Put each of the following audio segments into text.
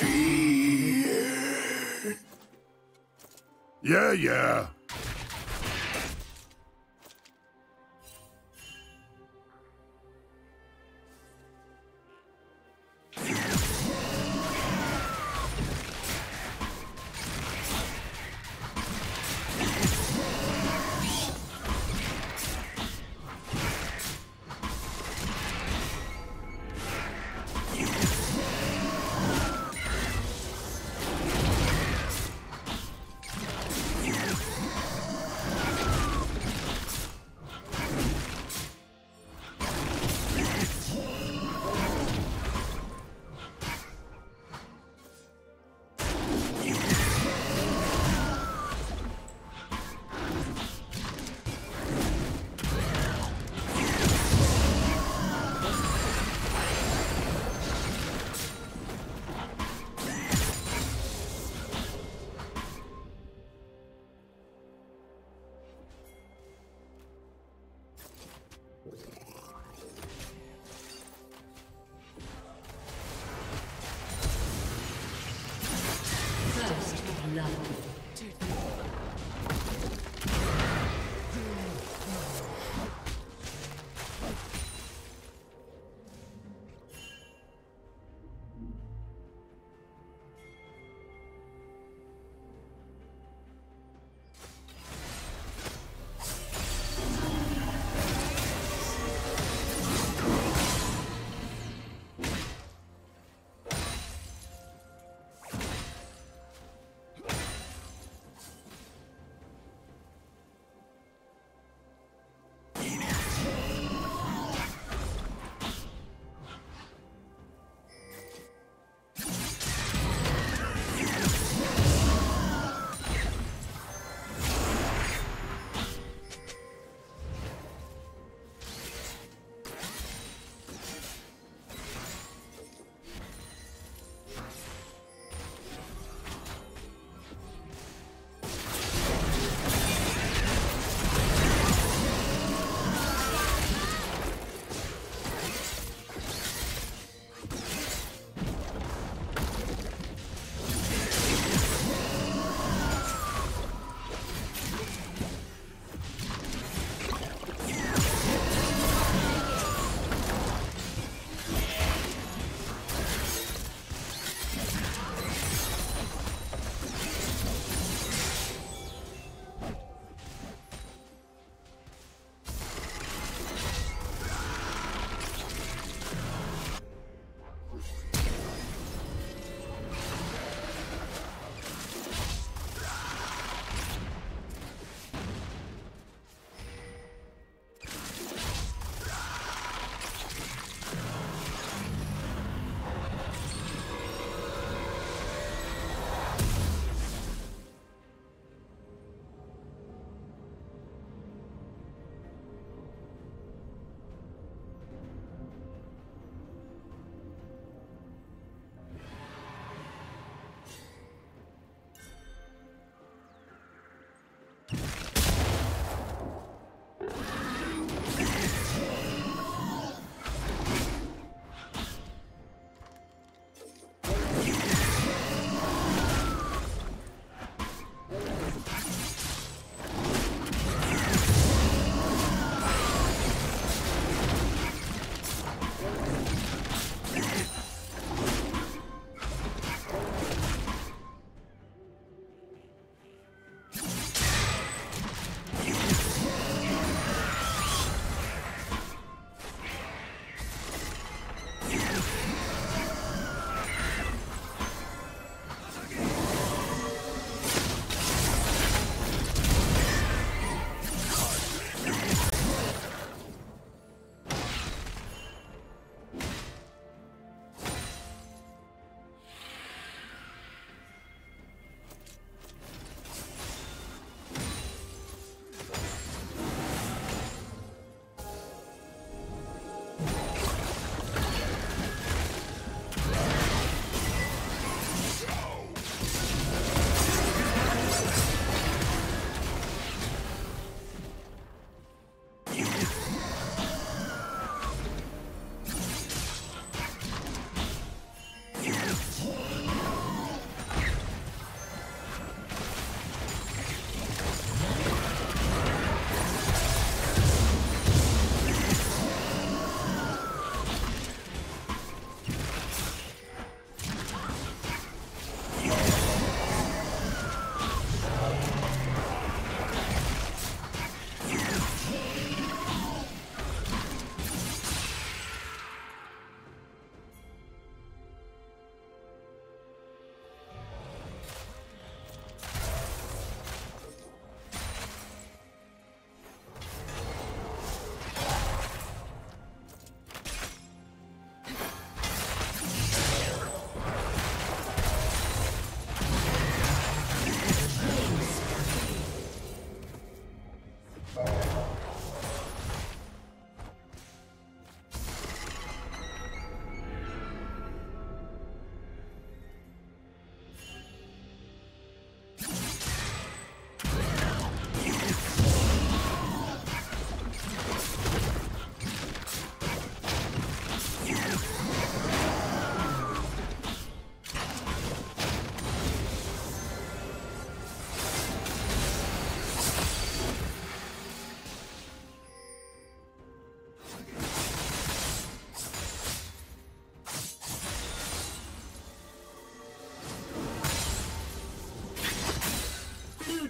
Fear. Yeah.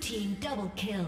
team double kill.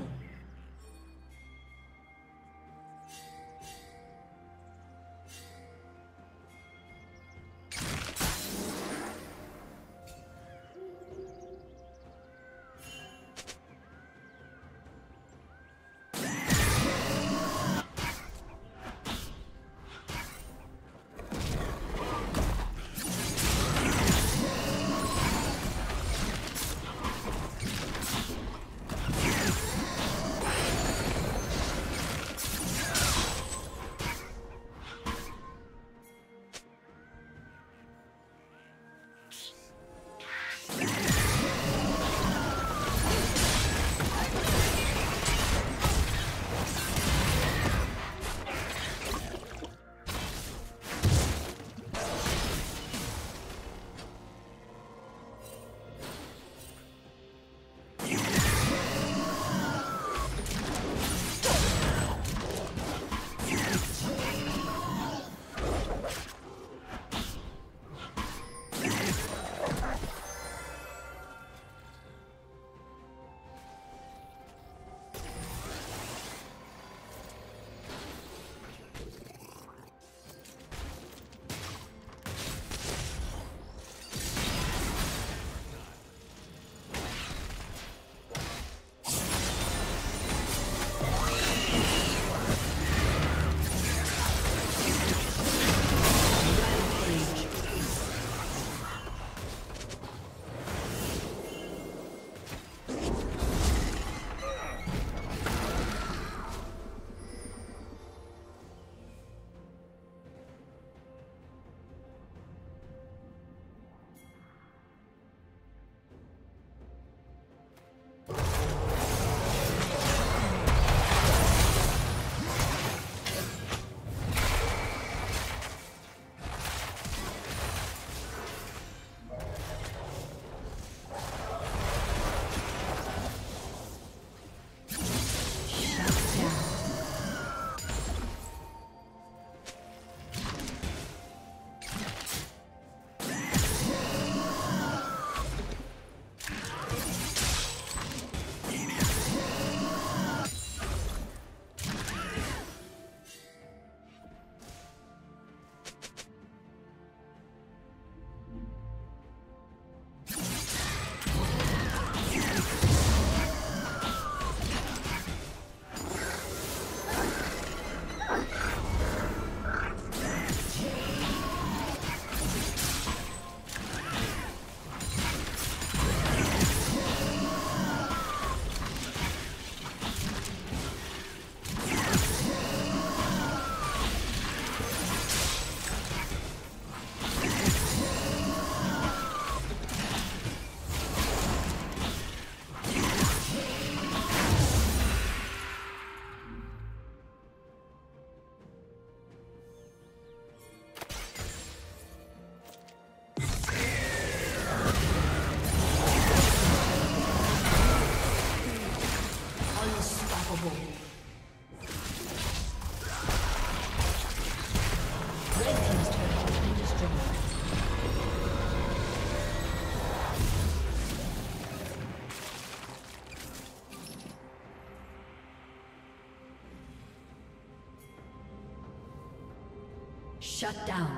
Shut down.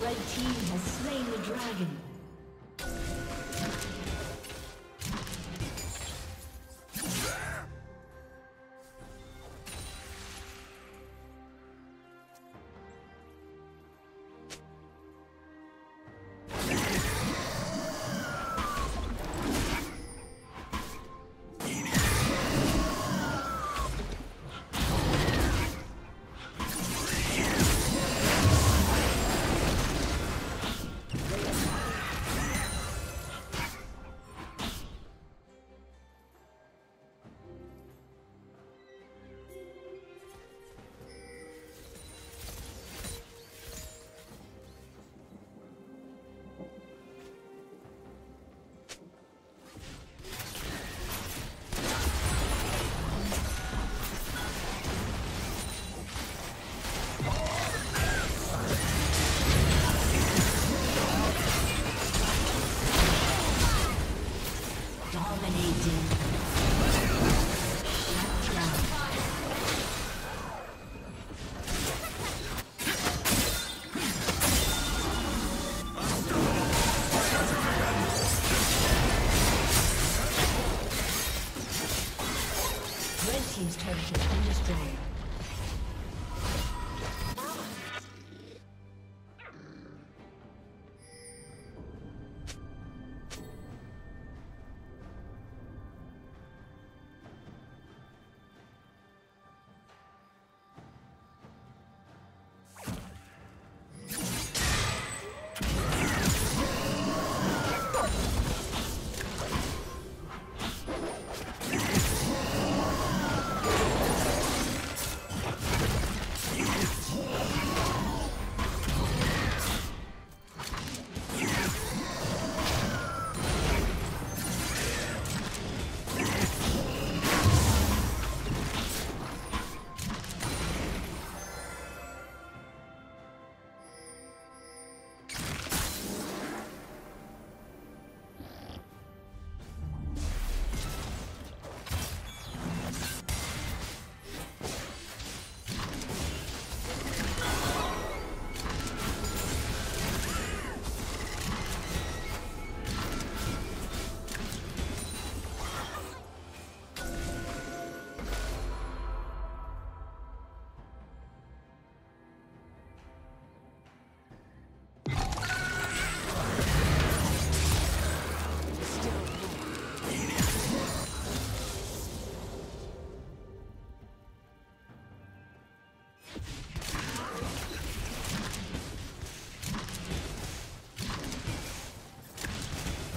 Red team has slain the dragon.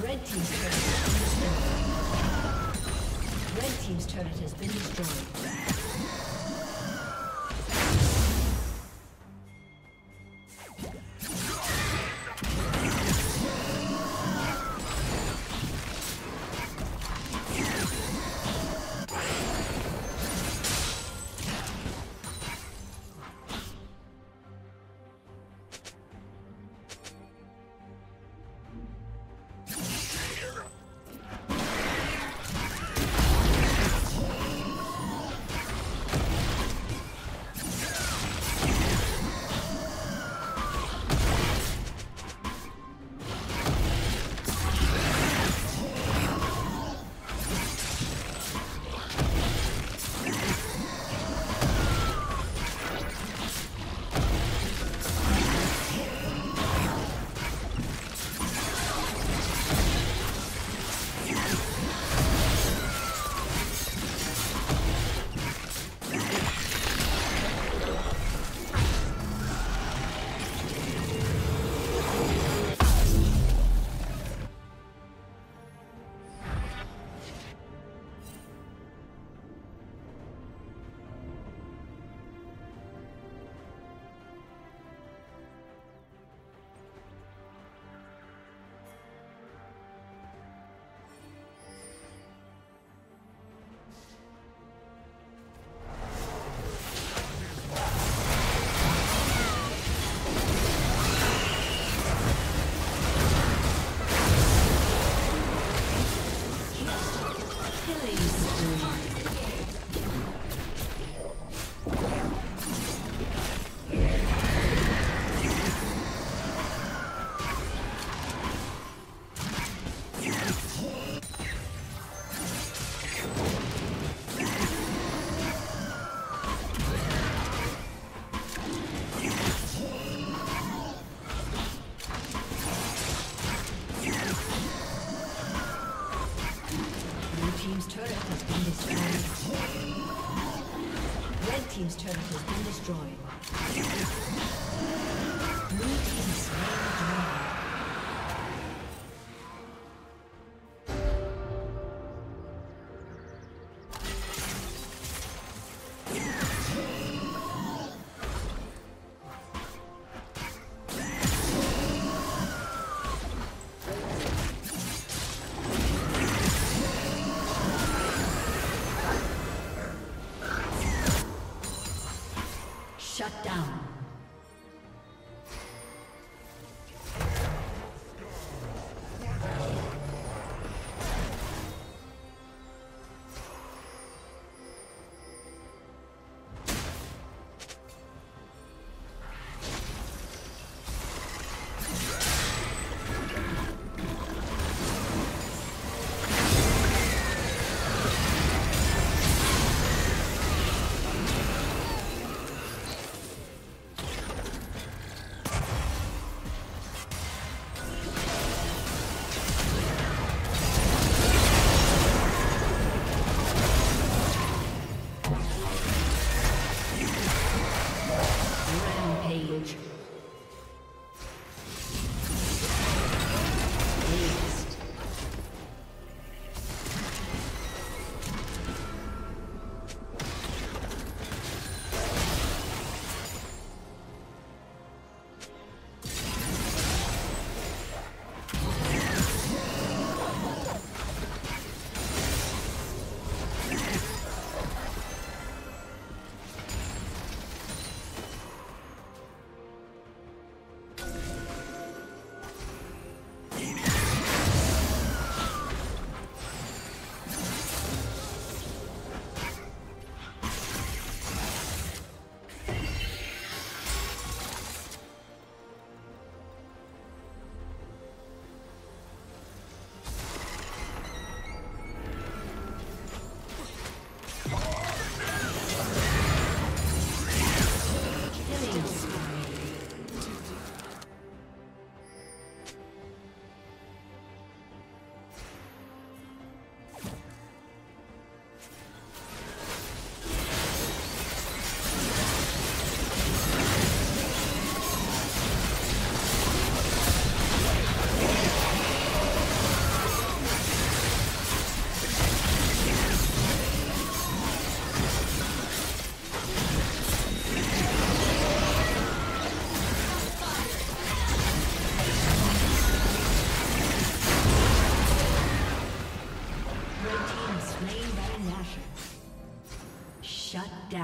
Red team's turret has been destroyed. Team's turret has been destroyed. Blue team slain the dragon.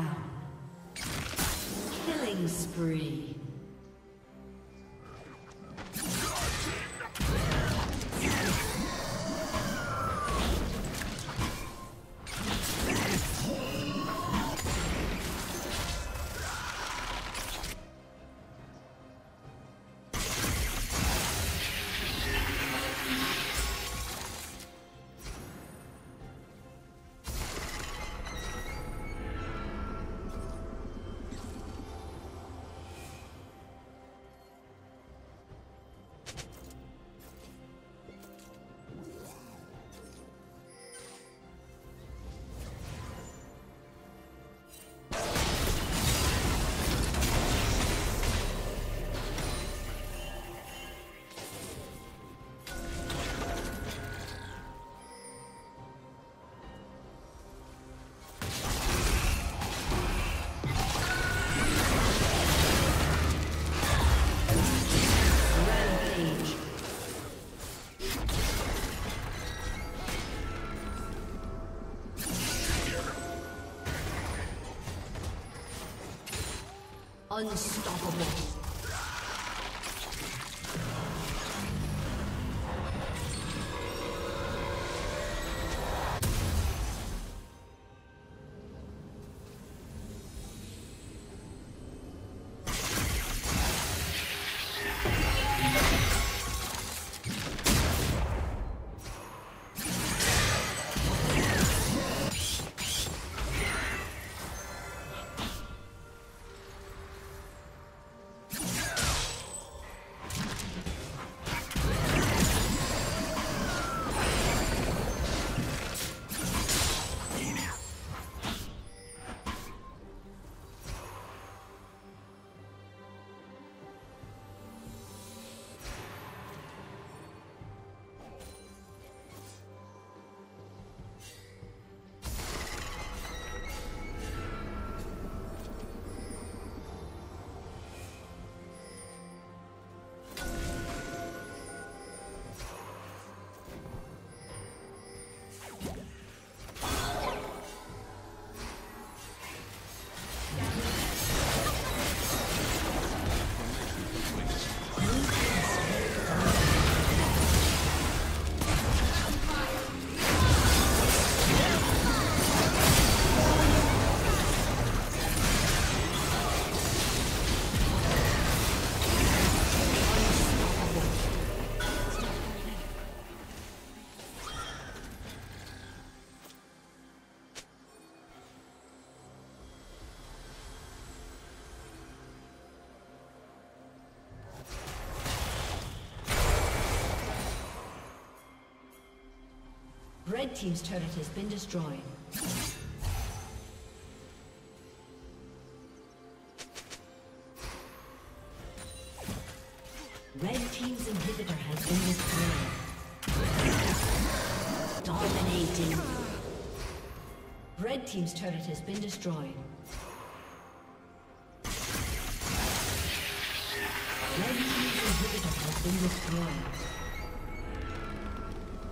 down. Killing spree. Unstoppable. Red team's turret has been destroyed. Red team's inhibitor has been destroyed. Dominating. Red team's turret has been destroyed. Red team's inhibitor has been destroyed.